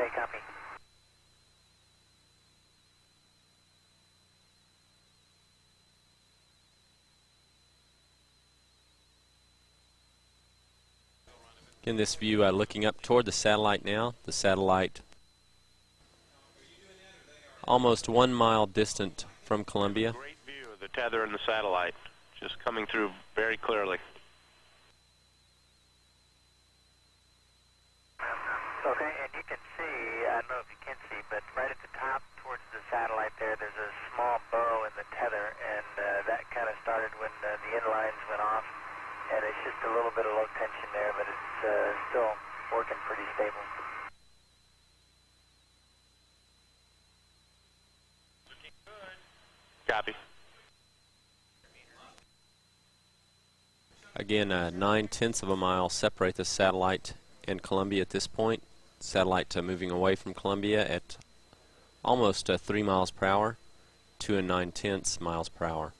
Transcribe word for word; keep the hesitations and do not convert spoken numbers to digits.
Okay, copy. In this view, uh, looking up toward the satellite now, the satellite almost one mile distant from Columbia. Great view of the tether and the satellite, just coming through very clearly. Okay, and you can see, I don't know if you can see, but right at the top towards the satellite there, there's a small burrow in the tether, and uh, that kind of started when uh, the inlines went off. And it's just a little bit of low tension there, but it's uh, still working pretty stable. Looking good. Copy. Again, uh, nine-tenths of a mile separate the satellite and Columbia at this point. Satellite uh, moving away from Columbia at almost uh, three miles per hour, two and nine-tenths miles per hour.